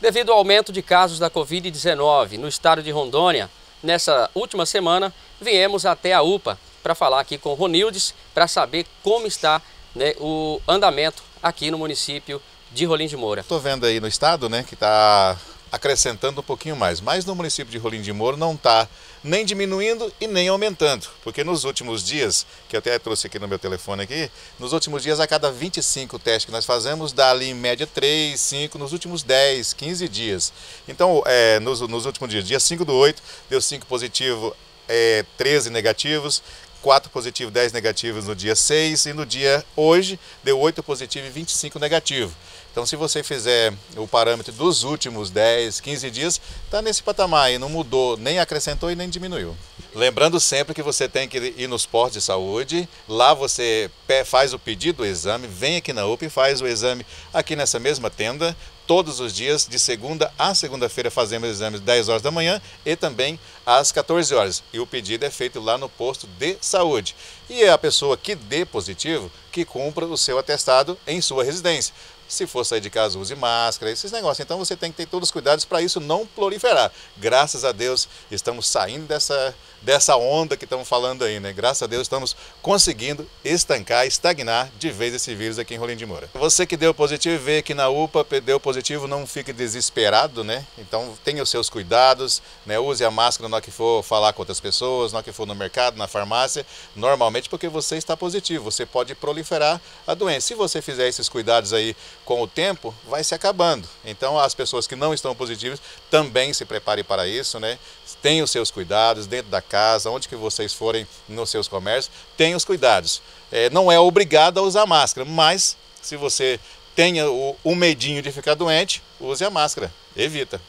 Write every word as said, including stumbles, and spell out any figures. Devido ao aumento de casos da Covid dezenove no estado de Rondônia, nessa última semana viemos até a U P A para falar aqui com o Ronildes para saber como está, né, o andamento aqui no município de Rolim de Moura. Estou vendo aí no estado, né, que está acrescentando um pouquinho mais, mas no município de Rolim de Moura não está nem diminuindo e nem aumentando, porque nos últimos dias, que eu até trouxe aqui no meu telefone aqui, nos últimos dias a cada vinte e cinco testes que nós fazemos, dá ali em média três, cinco, nos últimos dez, quinze dias. Então, é, nos, nos últimos dias, dia cinco do oito, deu cinco positivo, é, treze negativos, quatro positivos, dez negativos no dia seis e no dia hoje deu oito positivo e vinte e cinco negativo. Então, se você fizer o parâmetro dos últimos dez, quinze dias, está nesse patamar e não mudou, nem acrescentou e nem diminuiu. Lembrando sempre que você tem que ir nos postos de saúde, lá você faz o pedido do exame, vem aqui na U P A e faz o exame aqui nessa mesma tenda. Todos os dias, de segunda a segunda-feira, fazemos exames dez horas da manhã e também às quatorze horas. E o pedido é feito lá no posto de saúde. E é a pessoa que dê positivo que cumpra o seu atestado em sua residência. Se for sair de casa, use máscara, esses negócios. Então você tem que ter todos os cuidados para isso não proliferar. Graças a Deus estamos saindo dessa, dessa onda que estamos falando aí, né? Graças a Deus estamos conseguindo estancar, estagnar de vez esse vírus aqui em Rolim de Moura. Você que deu positivo, vê que na U P A deu positivo, não fique desesperado, né? Então tenha os seus cuidados, né? Use a máscara na hora que for falar com outras pessoas, na hora que for no mercado, na farmácia, normalmente, porque você está positivo, você pode proliferar a doença. Se você fizer esses cuidados aí, com o tempo, vai se acabando. Então, as pessoas que não estão positivas também se preparem para isso, né? Tenham os seus cuidados dentro da casa, onde que vocês forem nos seus comércios, tenham os cuidados. É, não é obrigado a usar máscara, mas se você tenha o, o medinho de ficar doente, use a máscara, evita.